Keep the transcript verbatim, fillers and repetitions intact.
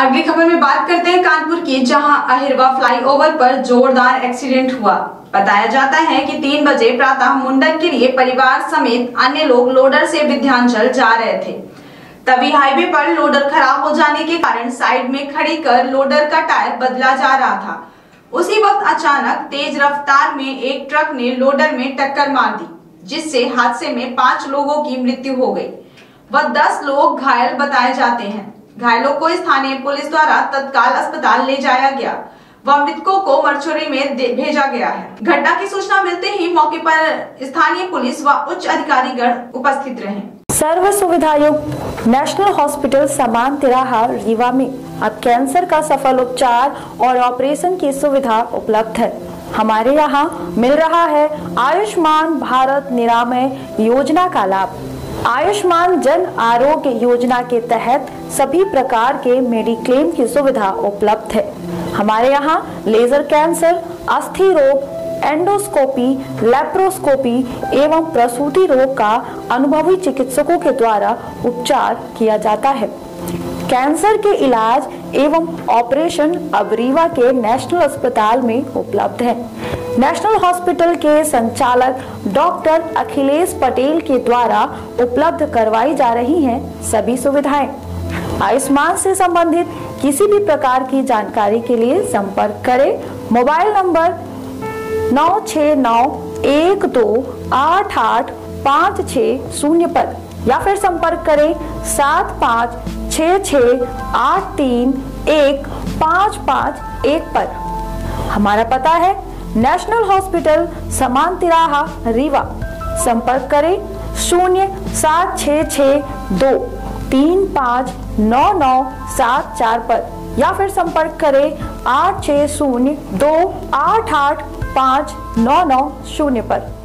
अगली खबर में बात करते हैं कानपुर की, जहां अहिरवा फ्लाईओवर पर जोरदार एक्सीडेंट हुआ। बताया जाता है कि तीन बजे प्रातः मुंडन के लिए परिवार समेत अन्य लोग लोडर से विंध्याचल जा रहे थे, तभी हाईवे पर लोडर खराब हो जाने के कारण साइड में खड़ी कर लोडर का टायर बदला जा रहा था। उसी वक्त अचानक तेज रफ्तार में एक ट्रक ने लोडर में टक्कर मार दी, जिससे हादसे में पांच लोगों की मृत्यु हो गयी व दस लोग घायल बताए जाते हैं। घायलों को स्थानीय पुलिस द्वारा तत्काल अस्पताल ले जाया गया व मृतकों को मरचुरी में भेजा गया है। घटना की सूचना मिलते ही मौके पर स्थानीय पुलिस व उच्च अधिकारीगण उपस्थित रहे। सर्व सुविधायुक्त नेशनल हॉस्पिटल समान तिराहा रीवा में अब कैंसर का सफल उपचार और ऑपरेशन की सुविधा उपलब्ध है। हमारे यहाँ मिल रहा है आयुष्मान भारत निरामय योजना का लाभ। आयुष्मान जन आरोग्य योजना के तहत सभी प्रकार के मेडिक्लेम की सुविधा उपलब्ध है। हमारे यहाँ लेजर कैंसर, अस्थि रोग, एंडोस्कोपी, लैप्रोस्कोपी एवं प्रसूति रोग का अनुभवी चिकित्सकों के द्वारा उपचार किया जाता है। कैंसर के इलाज एवं ऑपरेशन अब रीवा के नेशनल अस्पताल में उपलब्ध है। नेशनल हॉस्पिटल के संचालक डॉक्टर अखिलेश पटेल के द्वारा उपलब्ध करवाई जा रही हैं सभी सुविधाएं। आयुष्मान से संबंधित किसी भी प्रकार की जानकारी के लिए संपर्क करें मोबाइल नंबर नौ छः नौ एक दो आठ आठ पाँच छः शून्य पर, या फिर संपर्क करें सात पाँच छः छः आठ तीन एक पाँच पाँच एक पर। हमारा पता है नेशनल हॉस्पिटल समान तिराहा रीवा। संपर्क करें शून्य सात छः छः दो तीन पाँच नौ नौ सात चार पर, या फिर संपर्क करें आठ छः शून्य दो आठ आठ पाँच नौ नौ शून्य पर।